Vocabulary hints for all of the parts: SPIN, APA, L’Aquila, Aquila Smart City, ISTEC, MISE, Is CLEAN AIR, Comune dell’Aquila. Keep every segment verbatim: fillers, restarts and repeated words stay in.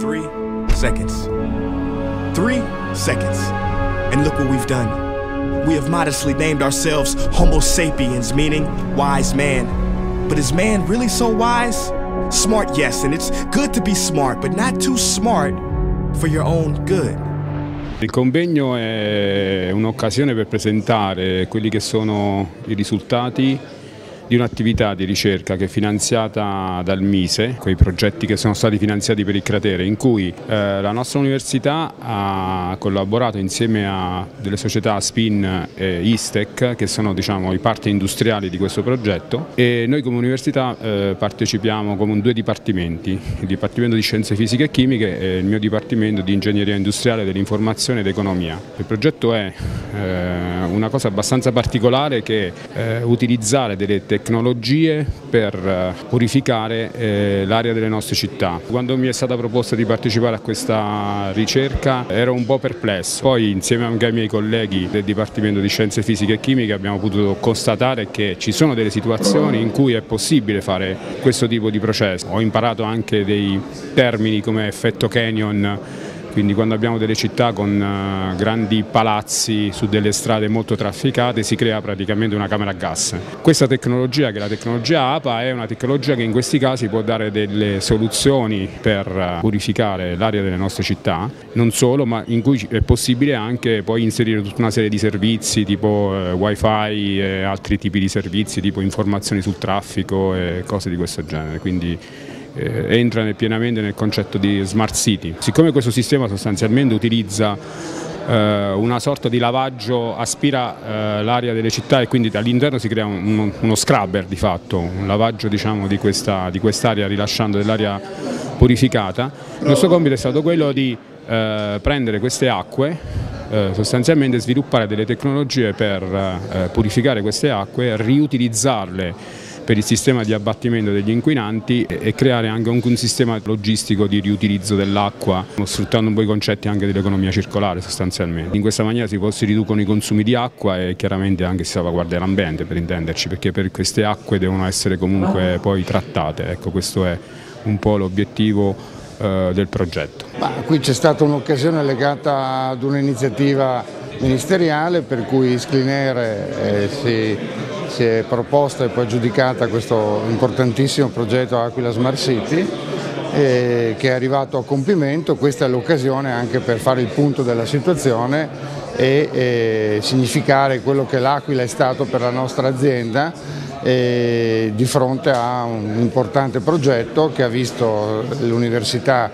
Three seconds. Three seconds. And look what we've done. We have modestly named ourselves Homo sapiens, meaning wise man. But is man really so wise? Smart, yes, and it's good to be smart, but not too smart for your own good. Il convegno è un'occasione per presentare quelli che sono i risultati di un'attività di ricerca che è finanziata dal MISE, quei progetti che sono stati finanziati per il cratere, in cui eh, la nostra università ha collaborato insieme a delle società SPIN e ISTEC, che sono, diciamo, i partner industriali di questo progetto, e noi come università eh, partecipiamo come due dipartimenti, il Dipartimento di Scienze Fisiche e Chimiche e il mio Dipartimento di Ingegneria Industriale dell'Informazione ed Economia. Il progetto è eh, una cosa abbastanza particolare, che eh, utilizzare delle tecnologie tecnologie per purificare eh, l'aria delle nostre città. Quando mi è stata proposta di partecipare a questa ricerca ero un po' perplesso, poi insieme anche ai miei colleghi del Dipartimento di Scienze Fisiche e Chimiche abbiamo potuto constatare che ci sono delle situazioni in cui è possibile fare questo tipo di processo. Ho imparato anche dei termini come effetto canyon, quindi quando abbiamo delle città con grandi palazzi su delle strade molto trafficate si crea praticamente una camera a gas. Questa tecnologia, che è la tecnologia A P A, è una tecnologia che in questi casi può dare delle soluzioni per purificare l'aria delle nostre città, non solo, ma in cui è possibile anche poi inserire tutta una serie di servizi tipo eh, wifi e altri tipi di servizi tipo informazioni sul traffico e cose di questo genere. Quindi Eh, entra nel, pienamente nel concetto di Smart City. Siccome questo sistema sostanzialmente utilizza eh, una sorta di lavaggio, aspira eh, l'aria delle città e quindi all'interno si crea un, uno, uno scrubber di fatto, un lavaggio, diciamo, di questa, di quest'aria, rilasciando dell'aria purificata. Il nostro compito è stato quello di eh, prendere queste acque, Eh, sostanzialmente sviluppare delle tecnologie per eh, purificare queste acque, riutilizzarle per il sistema di abbattimento degli inquinanti e, e creare anche un, un sistema logistico di riutilizzo dell'acqua, sfruttando un po' i concetti anche dell'economia circolare sostanzialmente. In questa maniera si, si riducono i consumi di acqua e chiaramente anche si salvaguarda l'ambiente, per intenderci, perché per queste acque devono essere comunque poi trattate. Ecco, questo è un po' l'obiettivo del progetto. Ma qui c'è stata un'occasione legata ad un'iniziativa ministeriale per cui Is CLEAN AIR eh, si, si è proposta e poi giudicata questo importantissimo progetto Aquila Smart City eh, che è arrivato a compimento. Questa è l'occasione anche per fare il punto della situazione e eh, significare quello che l'Aquila è stato per la nostra azienda e di fronte a un importante progetto che ha visto l'università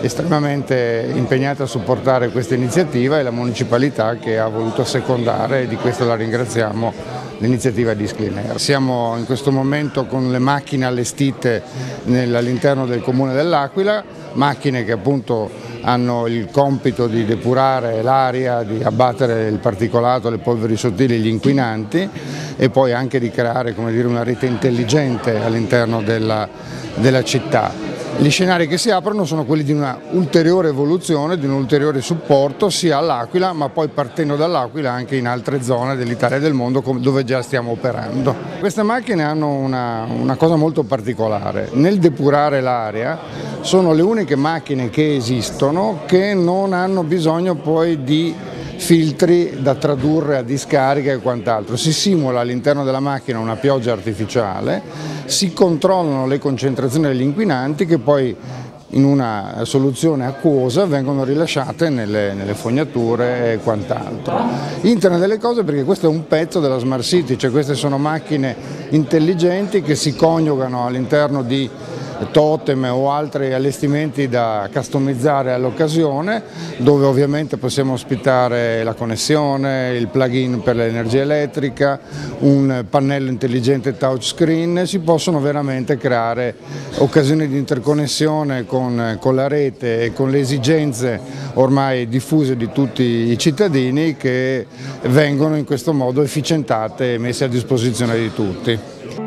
estremamente impegnata a supportare questa iniziativa e la municipalità che ha voluto secondare, e di questo la ringraziamo, l'iniziativa di Is CLEAN AIR. Siamo in questo momento con le macchine allestite all'interno del comune dell'Aquila, macchine che appunto hanno il compito di depurare l'aria, di abbattere il particolato, le polveri sottili, gli inquinanti e poi anche di creare, come dire, una rete intelligente all'interno della, della città. Gli scenari che si aprono sono quelli di una ulteriore evoluzione, di un ulteriore supporto sia all'Aquila, ma poi partendo dall'Aquila anche in altre zone dell'Italia e del mondo dove già stiamo operando. Queste macchine hanno una, una cosa molto particolare: nel depurare l'aria sono le uniche macchine che esistono che non hanno bisogno poi di filtri da tradurre a discarica e quant'altro. Si simula all'interno della macchina una pioggia artificiale, si controllano le concentrazioni degli inquinanti che poi in una soluzione acquosa vengono rilasciate nelle, nelle fognature e quant'altro. Internet delle cose, perché questo è un pezzo della Smart City, cioè queste sono macchine intelligenti che si coniugano all'interno di totem o altri allestimenti da customizzare all'occasione, dove ovviamente possiamo ospitare la connessione, il plug-in per l'energia elettrica, un pannello intelligente touchscreen. Si possono veramente creare occasioni di interconnessione con, con la rete e con le esigenze ormai diffuse di tutti i cittadini, che vengono in questo modo efficientate e messe a disposizione di tutti.